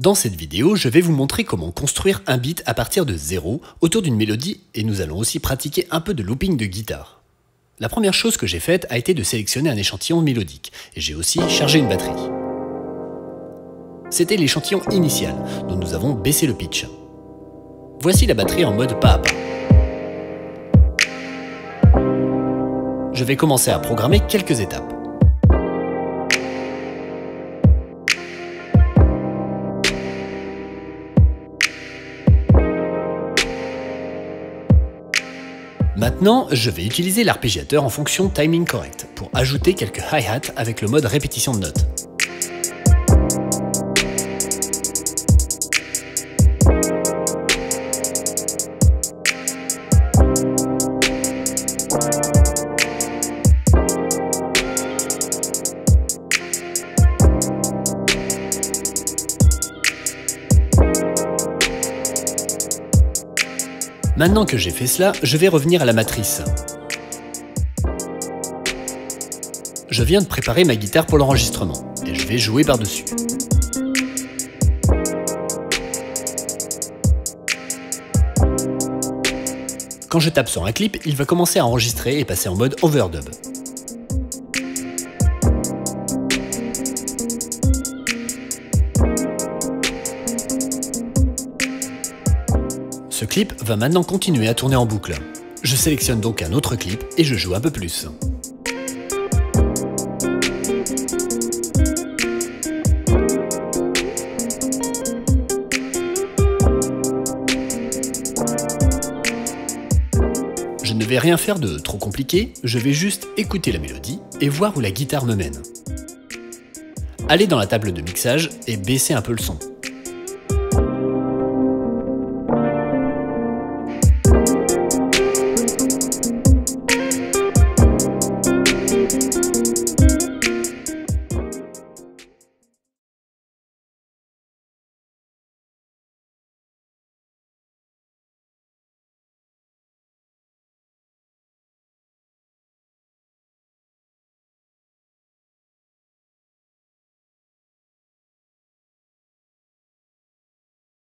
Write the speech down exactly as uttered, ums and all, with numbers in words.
Dans cette vidéo, je vais vous montrer comment construire un beat à partir de zéro autour d'une mélodie et nous allons aussi pratiquer un peu de looping de guitare. La première chose que j'ai faite a été de sélectionner un échantillon mélodique et j'ai aussi chargé une batterie. C'était l'échantillon initial dont nous avons baissé le pitch. Voici la batterie en mode pas à pas. Je vais commencer à programmer quelques étapes. Maintenant, je vais utiliser l'arpégiateur en fonction timing correct pour ajouter quelques hi-hats avec le mode répétition de notes. Maintenant que j'ai fait cela, je vais revenir à la matrice. Je viens de préparer ma guitare pour l'enregistrement et je vais jouer par-dessus. Quand je tape sur un clip, il va commencer à enregistrer et passer en mode overdub. Ce clip va maintenant continuer à tourner en boucle. Je sélectionne donc un autre clip et je joue un peu plus. Je ne vais rien faire de trop compliqué, je vais juste écouter la mélodie et voir où la guitare me mène. Allez dans la table de mixage et baissez un peu le son.